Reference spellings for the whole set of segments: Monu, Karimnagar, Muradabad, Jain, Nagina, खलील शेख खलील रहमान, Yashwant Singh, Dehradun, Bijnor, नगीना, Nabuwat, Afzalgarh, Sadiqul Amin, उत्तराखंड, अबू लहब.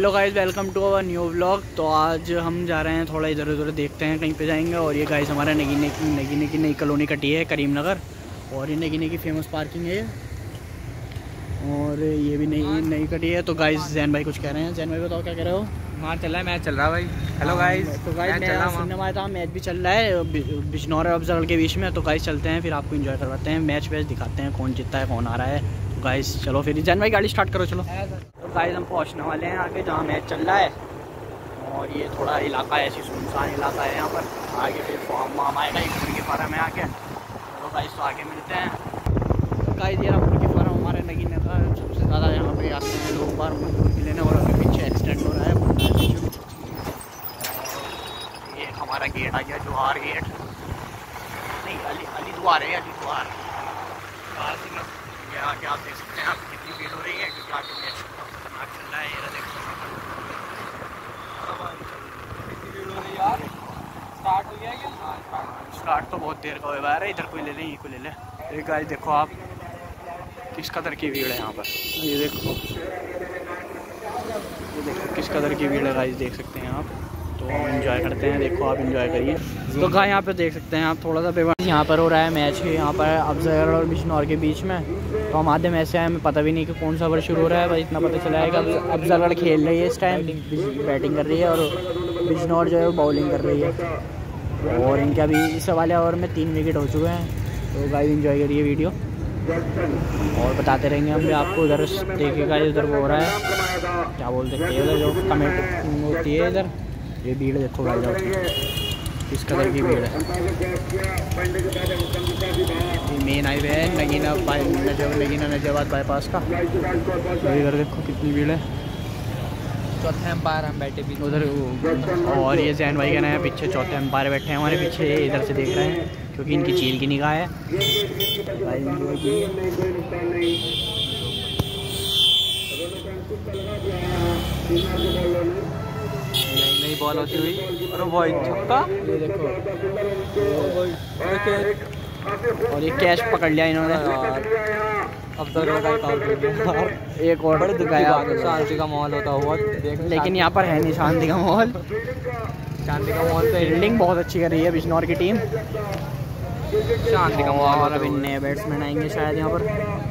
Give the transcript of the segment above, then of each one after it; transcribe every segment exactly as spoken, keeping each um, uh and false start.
Hello guys, welcome to our new vlog. तो आज हम जा रहे हैं, थोड़ा इधर उधर देखते हैं कहीं पे जाएंगे। और ये गाइस हमारा नगीने की नगीने की नई कॉलोनी कटी है करीमनगर, और ये नगीने की फेमस पार्किंग है। और ये भी नई नई कटी है। तो गाइस जैन भाई कुछ कह रहे हैं। जैन भाई बताओ क्या कह रहे हो। वहाँ चल रहा है मैच, चल रहा है भाई। हेलो गाइस, तो गाइस सिनेमा आया था, मैच भी चल रहा है बिजनौर और अफजलगढ़ के बीच में। तो गाइस चलते हैं, फिर आपको इन्जॉय करवाते हैं, मैच वैच दिखाते हैं, कौन जीतता है कौन आ रहा है। गाइस चलो फिर, जैन भाई गाड़ी स्टार्ट करो, चलो। तो गाइस हम पहुंचने वाले हैं आगे जहाँ मैच चल रहा है। और ये थोड़ा इलाका है, ऐसी सुनसान इलाका है यहाँ पर। आगे फिर फॉर्म वाम आएगा एक मुर्गी फार्म में आके। तो गाइस तो आगे मिलते हैं। तो गाइस ये मुर्गी फार्म हमारे नगीनगर सबसे ज़्यादा यहाँ पर आते हैं लोग बार मुर्गी लेने। और अभी पीछे एक्सीडेंट हो रहा है। ये हमारा गेट आ गया, जोहार गेट नहीं, अली अली द्वार है, अली द्वार। आगे आप देख सकते हैं आप कितनी भीड़ हो रही है, क्योंकि आगे मैच खतरनाक चल रहा है। ये देख सकते यार, स्टार्ट हो गया क्या? स्टार्ट तो बहुत देर का हो गया है। इधर कोई ले लें, ये कोई ले लें। एक गाइस देखो आप किस कदर की भीड़ है यहाँ पर। ये देखो ये देखो किस कदर की भीड़ है गाइस, देख सकते हैं आप। तो हम इन्जॉय करते हैं, देखो आप इन्जॉय करिए। तो गाइस यहाँ पे देख सकते हैं आप, थोड़ा सा पेपर यहाँ पर हो रहा है मैच है यहाँ पर अफजलगढ़ और बिजनौर के बीच में। तो हम आधे मैच से आए, हमें पता भी नहीं कि कौन सा ओवर शुरू हो रहा है। बस इतना पता चला है कि अफजलगढ़ खेल रही है इस टाइम, बैटिंग कर रही है, और बिजनौर जो है वो बॉलिंग कर रही है। और इनके अभी इस वाले ओवर में तीन विकेट हो चुके हैं। तो गाइस इन्जॉय करिए वीडियो, और बताते रहेंगे हम भी आपको। उधर देखिएगा उधर वो हो रहा है, क्या बोल सकते हैं, उधर जो कमेंट होती है इधर। ये भीड़ देखो भाई साहब, इस कदर की भीड़ है। मेन हाईवे है नगीना बाई नगीना नजाबाद बाईपास का। इधर देखो कितनी भीड़ है। चौथे एम्पायर हम बैठे भी उधर, और ये जैन भाई कहना है पीछे चौथे एम्पायर बैठे हैं हमारे पीछे, इधर से देख रहे हैं क्योंकि इनकी चील की निगाह है। नई बॉल होती हुई, और वो छक्का, ये देखो विकेट। और ये कैच पकड़ लिया इन्होंने। अब तक लगातार एक और बड़े दिखाया, शांति का माहौल होता हुआ, लेकिन यहाँ पर है नहीं शांति का माहौल। शांति का माहौल तो फील्डिंग बहुत अच्छी कर रही है बिजनौर की टीम, शांति का माहौल। और अभी नए बैट्समैन आएंगे शायद यहाँ पर।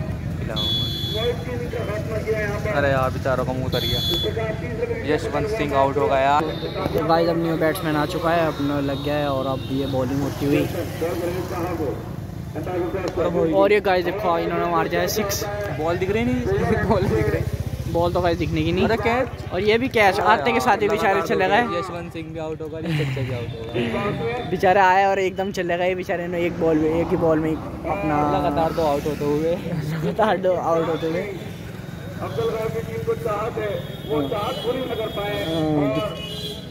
अरे यार बेचारों का मुँह उतर गया। यशवंत सिंह आउट हो गया। तो भाई अब न्यू बैट्समैन आ चुका है, अपना लग गया है। और अब ये बॉलिंग होती हुई, और ये गाइस देखो इन्होंने मार दिया है सिक्स। बॉल दिख रही नहीं, बॉल दिख रही, बॉल तो गाइस दिखने की नहीं। अरे कैच, और ये भी कैच आते के साथ ही बेचारे चले गए। यशवंत सिंह भी आउट होगा, बेचारे आए और एकदम चले गए बेचारे ने। एक बॉल में, एक ही बॉल में अपना लगातार दो आउट होते हुए लगातार दो आउट होते हुए अफजलगढ़ की टीम को चाहत है, वो चाहत पूरी न कर पाए।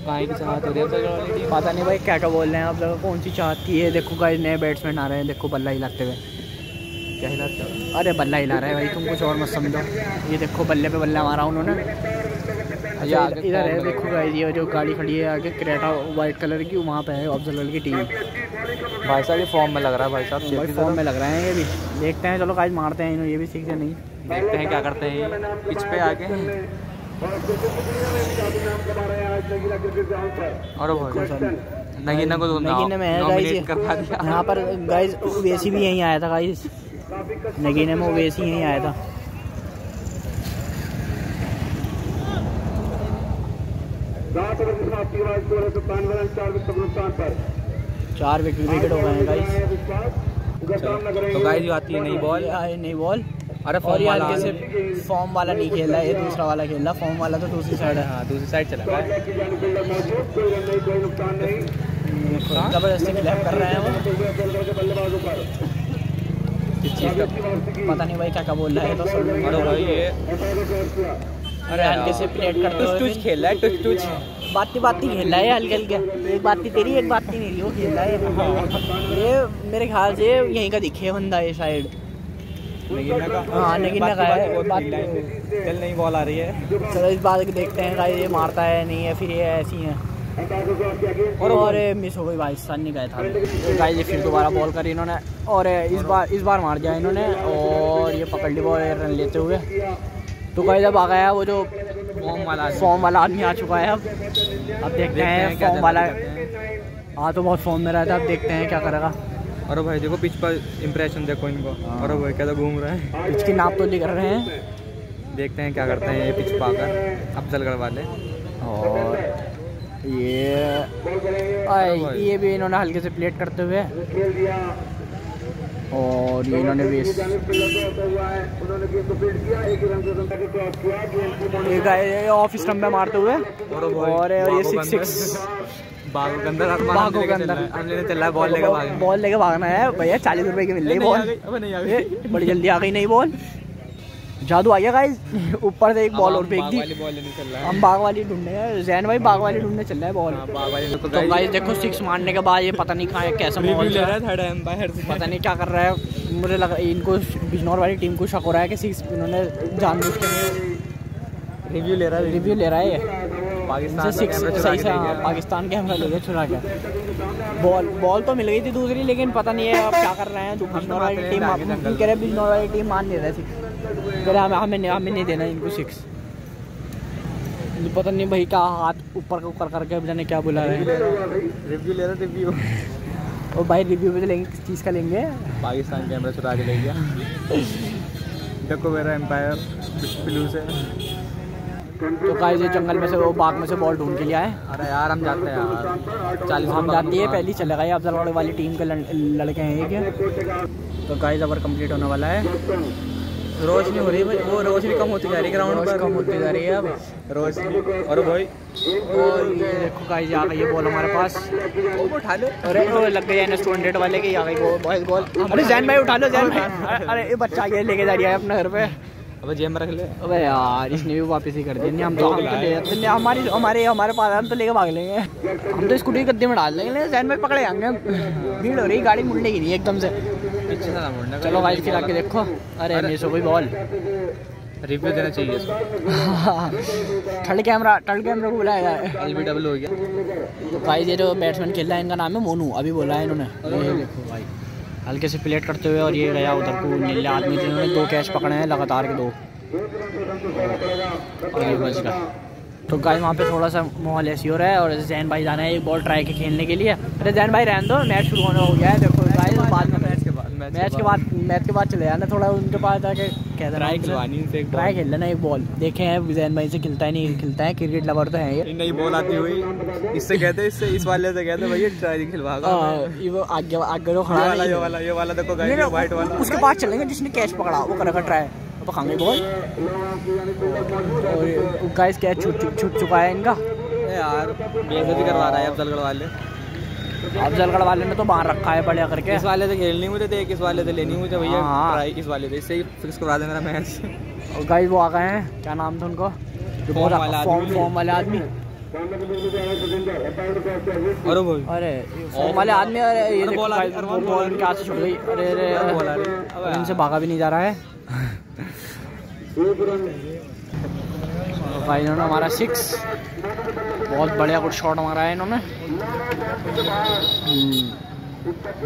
काहे की चाहत हो रही है अफजलगढ़ की टीम, पता नहीं भाई क्या क्या बोल रहे हैं आप लोग, कौन सी चाहत की है। देखो गाइस नए बैट्समैन आ रहे हैं, देखो बल्ला हिलाते हुए। क्या हिलाते हो? अरे बल्ला हिला रहा है भाई, तुम कुछ और मत समझो। ये देखो बल्ले पे बल्ला मारा उन्होंने। इधर है देखो गाइस, ये जो गाड़ी खड़ी है आगे क्रेटा वाइट कलर की, वहाँ पे है अफजलगढ़ की टीम। भाई साहब ये फॉर्म में लग रहा है, भाई साहब भाई फॉर्म में लग रहे हैं ये भी। देखते हैं, चलो गाइस मारते हैं इन्होंने, ये भी सीखते नहीं, देखते हैं क्या करते हैं ये पिच पे आके। और नगीना को नगीना में है गाइस यहाँ पर। गाइस वैसी भी यहीं आया था गाइस, नगीना में वैसी यहीं आया था। चार विकेट विकेट हो गए हैं गाइस। तो गाइस ये आती है नई बॉल, नई बॉल। अरे और ये हल्के से फॉर्म वाला नहीं खेल रहा है, ये दूसरा वाला खेल रहा। फॉर्म वाला तो दूसरी साइड है, हाँ दूसरी साइड चला रहा है। जबरदस्ती क्लैप कर रहे हैं वो, पता नहीं भाई क्या क्या बोल रहा है। तो अरे हल्के से प्लेट करते हुए टुच खेल रहा है, टुच टुच बाती बाती खेल रहा है हल्के हल्के। एक बाती तेरी एक बाती मेरी, वो खेल रहा है ये। मेरे ख्याल से यहीं का दिखे बंदा, ये शायद हाँ नगीना का है। चल नहीं बॉल आ रही है, चलो इस बात देखते हैं गाइस ये मारता है नहीं है, फिर ये ऐसी है। और और मिस हो गई भाई, सन नहीं गए था गाइस। फिर दोबारा बॉल करी इन्होंने, और इस बार इस बार मार दिया इन्होंने। और ये पकड़ ली बॉल रन लेते हुए। तो गाइस अब आ गया वो जो फॉर्म वाला आदमी आ चुका है। अब अब देखते हैं फॉर्म वाला, हाँ तो बहुत फॉर्म में रहता है, अब देखते हैं क्या करेगा। और भाई देखो पिच पर इम्प्रेशन देखो इनको, और भाई क्या घूम रहे हैं, पिच की नाप तो नहीं कर रहे हैं, देखते हैं क्या करते हैं ये पिच पाकर अफजलगढ़ वाले। और ये आ, ये भी इन्होंने हल्के से प्लेट करते हुए, और ये इन्होंने भी एक ऑफ स्टंप में मारते हुए, और ये सिक्स सिक्स भागो के अंदर चल रहा है, बॉल लेकर बॉल लेकर भागना है भैया। चालीस रुपए की मिल रही बॉल, बड़ी जल्दी आ गई। नहीं बॉल जादू आ गया गाइस, ऊपर से एक बॉल और फेंक दी। हम बाग वाली ढूंढने हैं, जैन भाई बाग वाली ढूंढने चल रहा है बॉल। तो गाइस देखो सिक्स मारने के बाद ये पता नहीं कहाँ कैसा माहौल चल रहा है, थर्ड एम्पायर पता नहीं क्या कर रहा है। मुझे लग रहा है इनको बिजनौर वाली टीम को शक हो रहा है कि सिक्स इन्होंने जानबूझ के रिव्यू ले रहा है, रिव्यू ले रहा है पाकिस्तान सिक्स सही से, पाकिस्तान के हमला ले गया छुरा के। बॉल बॉल तो मिल गई थी दूसरी, लेकिन पता नहीं है अब क्या कर रहे हैं। जो बिजनौर वाली टीम कह रहे, बिजनौर वाली टीम मान नहीं रही थी, हमें हमें हमें नहीं देना इनको सिक्स। पता नहीं भाई क्या हाथ ऊपर का ऊपर करके जाने क्या बुला रहे हैं। रिव्यू ले रहा रिव्यू, और भाई रिव्यू भी लेंगे किस चीज़ का लेंगे, पाकिस्तान कैमरा चुरा के ले गया। देखो मेरा एम्पायर ब्लू से तो गाइस ये जंगल में से वो बाग में से बॉल ढूंढ के लिया है। अरे यार हम जाते हैं यार, चालीस हम जाती है पहली चले गए। अफजलगढ़ वाली टीम के लड़के हैं ये। तो गाइस ओवर कम्प्लीट होने वाला है, रोशनी हो रही है, वो रोशनी कम होती जा रही है, ग्राउंड पर कम होती जा रही है अब रोशनी। और भाई और ये देखो गाइस आ गई ये बॉल हमारे पास, वो उठा लो। अरे वो लग गई एन एस टू हंड्रेड वाले की, आ गई वो बॉल बॉल। अरे जैन भाई उठा लो जैन भाई, अरे ये बच्चा ये लेके जा रहा है अपने घर पे। अबे जेब में रख ले। अबे यार इसने भी वापस ही कर दिया, नहीं हम तो ले जाते, हमारी हमारे हमारे पास हम तो लेके भाग लेंगे, हम तो स्कूटी गद्दे में डाल लेंगे, जैन भाई पकड़े जाएंगे। भीड़ हो रही, गाड़ी मुड़ने की नहीं एकदम से, चलो भाई खिला के देखो। अरे मिस हो गई बॉल, रिव्यू देना चाहिए इसको। थर्ड कैमरा थर्ड कैमरा को बुलाया एल बी डब्ल्यू हो गया। तो भाई ये जो बैट्समैन खेल रहा है इनका नाम है मोनू, अभी बोला है इन्होंने। देखो भाई हल्के से प्लेट करते हुए, और ये गया उधर को नीले आदमी जिन्होंने दो कैच पकड़े हैं लगातार के दो, और ये बच गया। तो गाइस वहाँ पे थोड़ा सा माहौल ऐसी हो रहा है, और जैन भाई जाना है एक बॉल ट्राई के खेलने के लिए। अरे जैन भाई रहने दो, मैच शुरू होने हो गया है। देखो गाइस बाद में मैच के बाद मैच के बाद मैच के बाद चले जाना थोड़ा उनके पास जाके, कह ट्राई खिलवानी उनसे, ट्राई खेल लेना एक बॉल। देखे हैं जैन भाई से खिलता है नहीं खिलता है, क्रिकेट लवर तो है ये। नई बॉल आती हुई इससे कहते इससे इस वाले से कहते भैया ट्राई खिलवाएगा ये, वो आगे आगे जो खड़ा वाला ये वाला ये वाला देखो गाइस व्हाइट वाला, उसके पास चलेंगे जिसने कैच पकड़ा वो करेगा ट्राई, वो खाएंगे बॉल। और गाइस कैच छूट चुका है इनका। यार बेइज्जती करवा रहा है अफजलगढ़ वाले, अफजलगढ़ वाले ने तो बाहर रखा है बढ़िया करके। इस वाले से खेलनी मुझे, देख इस वाले से लेनी मुझे भैया, ट्राई इस वाले से, इससे ही फिक्स करवा दे मेरा मैच। और गाइस वो आ गए हैं, क्या नाम था उनका फॉर्म फॉर्म वाले आदमी। अरे भाई अरे फॉर्म वाले आदमी, अरे ये बॉल क्या से छूट गई। अरे अरे इनसे भागा भी नहीं जा रहा है भाई। इन्होंने हमारा सिक्स, बहुत बढ़िया कुछ शॉट मारा है इन्होंने,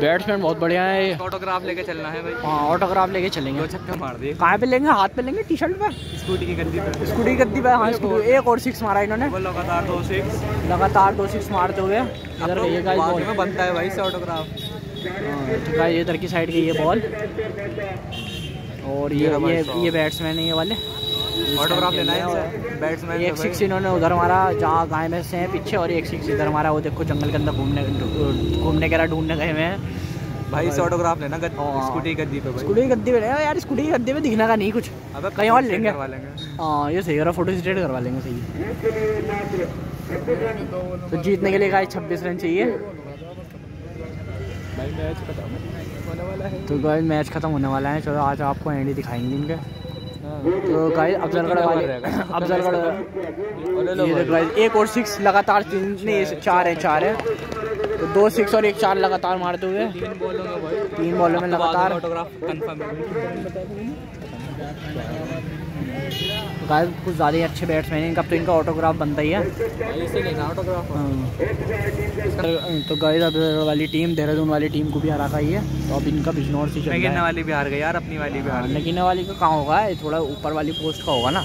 बैट्समैन बहुत बढ़िया है। ऑटोग्राफ लेके चलना है भाई। हाँ ऑटोग्राफ लेके चलेंगे, दो छक्के मार दिए। कहाँ पे लेंगे, हाथ पे लेंगे, टी शर्ट पे, स्कूटी की गद्दी पे, स्कूटी की गद्दी पे। हाँ स्कूटी, एक और सिक्स मारा इन्होंने लगातार, दो सिक्स लगातार दो सिक्स मारते हुए। इधर ये बॉल में बनता है भाई से ऑटोग्राफ। भाई इधर की साइड की ये बॉल, और ये ये ये बैट्समैन है ये वाले, ऑटोग्राफ लेना है बैट्समैन। एक सिक्स इन्होंने उधर मारा जहाँ गाय में से हैं पीछे, और एक सिक्स इधर मारा। वो देखो जंगल के अंदर घूमने घूमने के ढूंढने गए हुए हैं भाई। इस ऑटोग्राफ लेना स्कूटी गद्दी पे, स्कूटी की गद्दी पे यार, स्कूटी की गद्दी पे दिखने का नहीं कुछ, अब कहीं और लेंगे। हाँ ये सही, फोटो स्टेट करवा लेंगे सही। तो जीतने के लिए गाइस छब्बीस रन चाहिए। तो गाइस मैच खत्म होने वाला है, चलो आज आपको एंड ही दिखाएंगे इनके। तो गाइस अफजलगढ़ वाले अफजलगढ़ एक और सिक्स लगातार, तीन नहीं चार है चार है तो दो सिक्स और एक चार लगातार मारते हुए, तीन बॉलों में लगातार। गाइस कुछ ज़्यादा ही अच्छे बैट्समैन हैं इनका, तो इनका ऑटोग्राफ बनता ही है। तो गाइस अब वाली टीम देहरादून वाली टीम को भी हरा गई है, तो अब इनका बिजनौर से चल रहा है। नगीना वाली भी हार गई यार, अपनी वाली भी हार गई। नगीना वाली का कहाँ होगा, थोड़ा ऊपर वाली पोस्ट का होगा ना।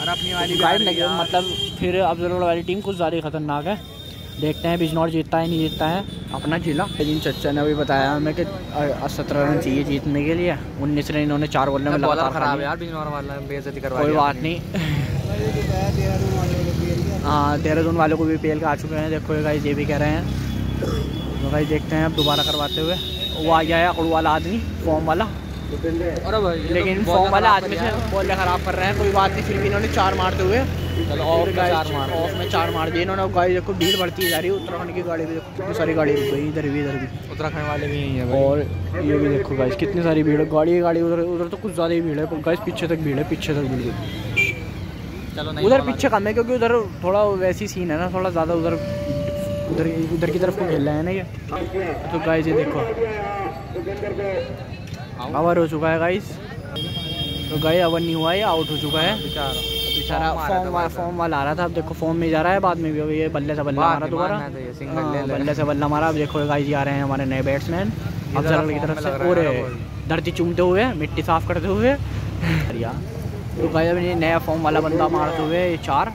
और अपनी वाली गाइड लगी, मतलब फिर अफजलगढ़ वाली टीम कुछ ज़्यादा खतरनाक है। देखते हैं बिजनौर जीतता है नहीं जीतता है अपना जिला। जिन चच्चा ने अभी बताया हमें कि सत्रह रन चाहिए जीतने के लिए, उन्नीस रन इन्होंने चार बोलने में लगातार खराब है यार बिजनौर वाला, बेइज्जती करवा कोई बात नहीं। हाँ देहरादून वालों को भी पी एल के आ चुके हैं, देखो गाइस ये भी कह रहे हैं। तो भाई देखते हैं अब दोबारा करवाते हुए। वो आ गया है अकड़ वाला आदमी फॉर्म वाला, लेकिन फॉर्म वाला आदमी से बॉल ख़राब कर रहे हैं, कोई बात नहीं फिर भी इन्होंने चार मारते हुए ऑफ में चार मार दिए इन्होंने। गाड़ी देखो भीड़ बढ़ती जा रही है, उत्तराखंड की गाड़ी भी देखो कितनी सारी गाड़ी रुक गई, इधर भी इधर भी उत्तराखंड वाले भी हैं और ये भी देखो गाइस कितनी सारी भीड़ है, गाड़ी गाड़ी उधर उधर तो कुछ ज़्यादा ही भीड़ है गाइस, पीछे तक भीड़ है, पीछे तक भीड़ है। चलो उधर पीछे कम है क्योंकि उधर थोड़ा वैसी सीन है ना, थोड़ा ज़्यादा उधर उधर उधर की तरफ को खेल रहे हैं ना ये। तो गाइस ये देखो आवर हो चुका है गाइस, तो गाइस आवर नहीं हुआ है, आउट हो चुका है बेचारा। फॉर्म वाला फॉर्म वाला आ रहा था, अब देखो फॉर्म में जा रहा है, बाद में भी अब ये बल्ले से बल्ला मारा दोबारा, बल्ले से बल्ला मारा। अब देखो गाइस आ रहे हैं हमारे नए बैट्समैन अफजलगढ़ की तरफ से, और धरती चूमते हुए मिट्टी साफ करते हुए। तो गाइस अब ये नया फॉर्म वाला बंदा मारते हुए चार,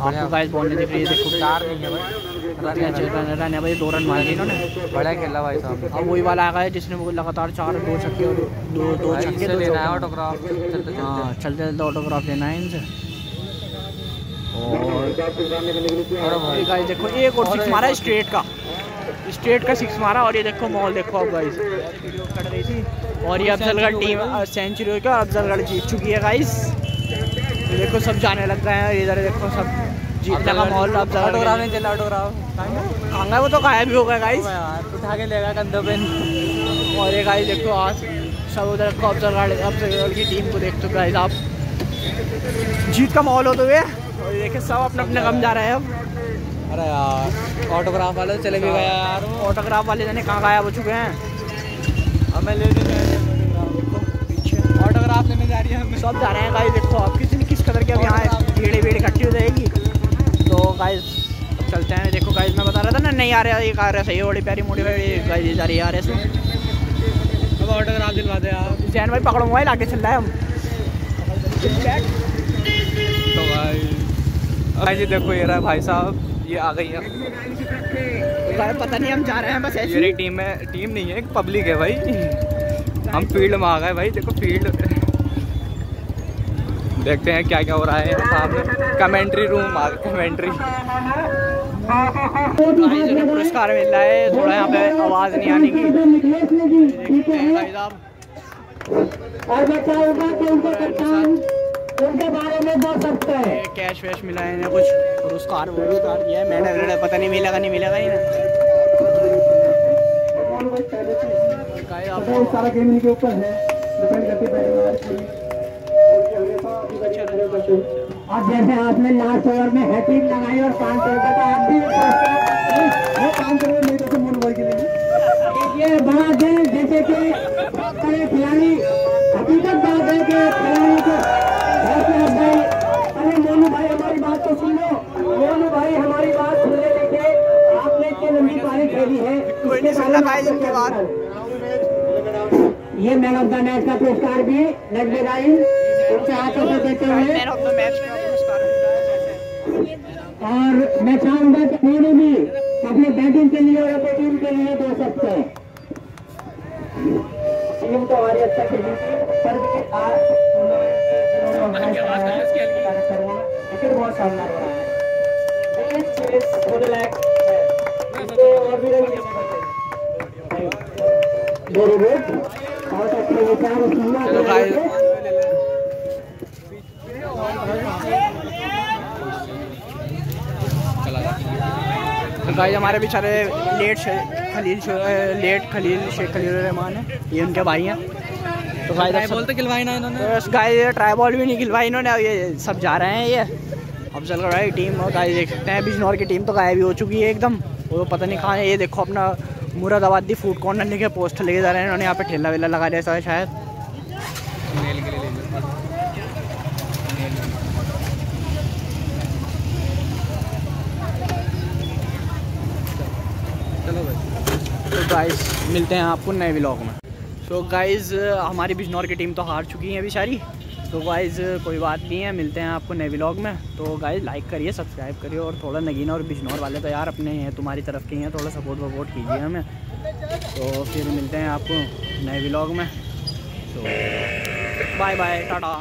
आपको गाइस बॉल नहीं दिख रही है, देखो चार नहीं है भाई, रन रन है भाई, दो रन मारे इन्होंने, बड़ा खेला भाई साहब। अब वही वाला आ गया है जिसने वो लगातार चार दो छक्के और दो दो छक्के तो लेना है, ऑटोग्राफ चलते हाँ चलते चलते ऑटोग्राफ लेना है इनसे। और गाइस देखो एक और सिक्स मारा स्ट्रेट का, स्ट्रेट का सिक्स मारा। और ये देखो माहौल देखो आप गाइस, और ये अफजलगढ़ टीम सेंचुरी हो गया, अफजलगढ़ जीत चुकी है गाइस। देखो सब जाने लग गए हैं इधर, देखो सब जीतने का माहौल। अब ऑटोग्राफ नहीं चला, ऑटोग्राफ कहाँ वो तो गायब भी होगा गाइस, उठा के लेगा कंधों पे। और ये गाइस देखो आज सब उधर को अफजलगढ़ अफजलगढ़ की टीम को देखते हो गाइस, आप जीत का माहौल होते हुए। और ये देखे सब अपने अपने कम जा रहे हैं अब। अरे यार ऑटोग्राफ वाले चले भी गए यार, ऑटोग्राफ वाले जाने कहाँ गायब हो चुके हैं। अब मैं ले ऑटोग्राफ लेने जा रही है, सब जा रहे हैं गाइस। देखो आप किसी किस कदर के अब यहाँ भीड़ भीड़ इकट्ठी हो जाएगी। तो गाइस चलते हैं, देखो गाइस मैं बता रहा था ना नहीं आ रहा ये कार है, सही है बड़ी प्यारी मोटी गाइस जा रही है आर एस। अब ऑटोग्राफ दिलवा दे यार जैन भाई, पकड़ो मोबाइल आगे चल रहा है हम। तो भाई जी देखो ये रहा भाई साहब, ये आ गई है, पता नहीं हम जा रहे हैं बस ऐसी। मेरी टीम है, टीम नहीं है पब्लिक है भाई, हम फील्ड में आ गए भाई। देखो फील्ड देखते हैं क्या क्या हो रहा है साहब, कमेंट्री रूम आ गए, कमेंट्री पुरस्कार मिल रहा है। थोड़ा यहाँ पे आवाज़ नहीं आने की, देखते हैं भाई साहब। कैश वैश मिला है इन्हें, कुछ पुरस्कार वो भी उतार दिया है मैंने, पता नहीं मिलेगा नहीं मिलेगा इन्हें। सारा गेम इनके ऊपर है, डिपेंड करती है। और जैसे आपने लास्ट ओवर में हैट्रिक लगाई और पाँच सौ रुपये का आप भी वो पाँच सौ रुपये लेते थे मोनू भाई के लिए, ये बड़ा दिन जैसे कि खिलाड़ी हकीकत बात है कि खिलाड़ी को अरे मोनू भाई हमारी बात तो सुनो, मोनू भाई हमारी बात सुनने लेके आपने इतनी लंबी पारी खेली है इसके बाद ये मैन ऑफ द मैच का पुरस्कार भी देते हुए। और मैं चाहूँगा कि कोई भी अपने बैटिंग के लिए और अपनी टीम के लिए दे सकते हैं, टीम तो हमारी अच्छा खेली पर आज क्रिकेट बहुत शानदार हो रहा है। चलो गाइस गाइस हमारे बेचारे लेट खलील लेट खलील शेख खलील रहमान है, ये उनके भाई हैं। तो गाइस बॉल तो खिलवाई ना इन्होंने, तो गाइस ट्राई बॉल भी नहीं खिलवाई इन्होंने। ये सब जा रहे हैं ये अफजलगढ़ की टीम। और गाइस देख सकते हैं बिजनौर की टीम तो गायब भी हो चुकी है एकदम, वो पता नहीं कहाँ है। ये देखो अपना मुरादाबादी फूड कॉर्नर लेके पोस्ट लेके जा रहे हैं इन्होंने, यहाँ पे ठेला वेला लगा दिया शायद। तो गाइस मिलते हैं आपको नए व्लॉग में। सो so गाइस हमारी बिजनौर की टीम तो हार चुकी है बेचारी, तो गाइज़ कोई बात नहीं है, मिलते हैं आपको नए व्लॉग में। तो गाइज़ लाइक करिए, सब्सक्राइब करिए, और थोड़ा नगीना और बिजनौर वाले तो यार अपने हैं, तुम्हारी तरफ के हैं, थोड़ा सपोर्ट वपोर्ट कीजिए हमें। तो फिर मिलते हैं आपको नए व्लॉग में। तो बाय बाय, टाटा।